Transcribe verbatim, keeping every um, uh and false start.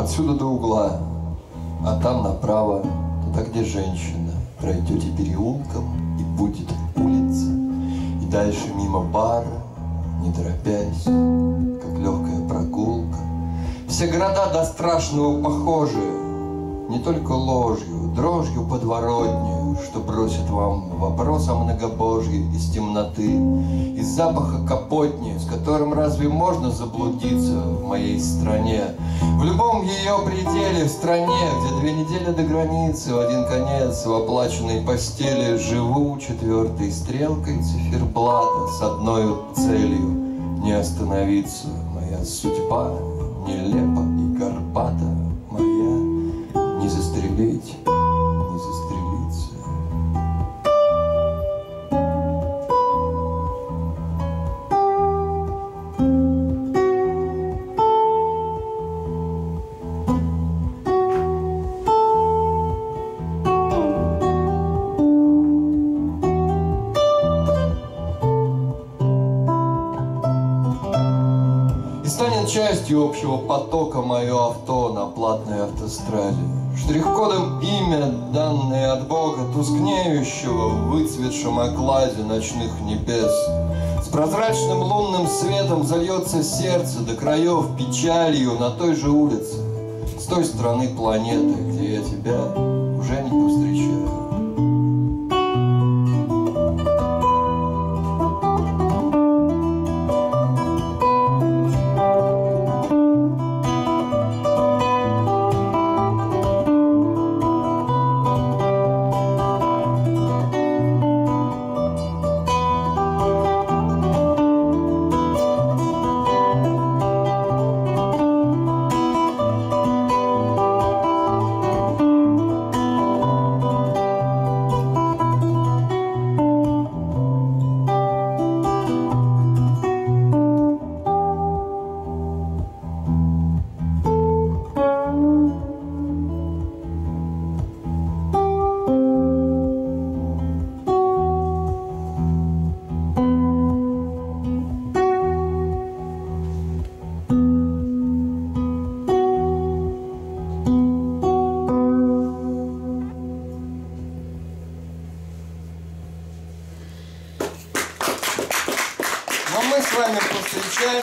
Отсюда до угла, а там направо, туда, где женщина. Пройдете переулком, и будет улица. И дальше мимо бара, не торопясь, как легкая прогулка. Все города до страшного похожи, не только ложью, дрожью подворотню, что бросит вам вопрос о многобожье из темноты, из запаха капотни, с которым разве можно заблудиться в моей стране? В любом ее пределе, в стране, где две недели до границы, в один конец, в оплаченной постели, живу четвертой стрелкой циферблата с одной целью — не остановиться. Моя судьба нелепа и горбата, моя. Не застрелить, не застрелиться. И станет частью общего потока мое авто на платной автостраде. Штрих-кодом имя, данное от Бога, тускнеющего в выцветшем окладе ночных небес. С прозрачным лунным светом зальется сердце до краев печалью на той же улице, с той стороны планеты, где я тебя уже не повстречаю.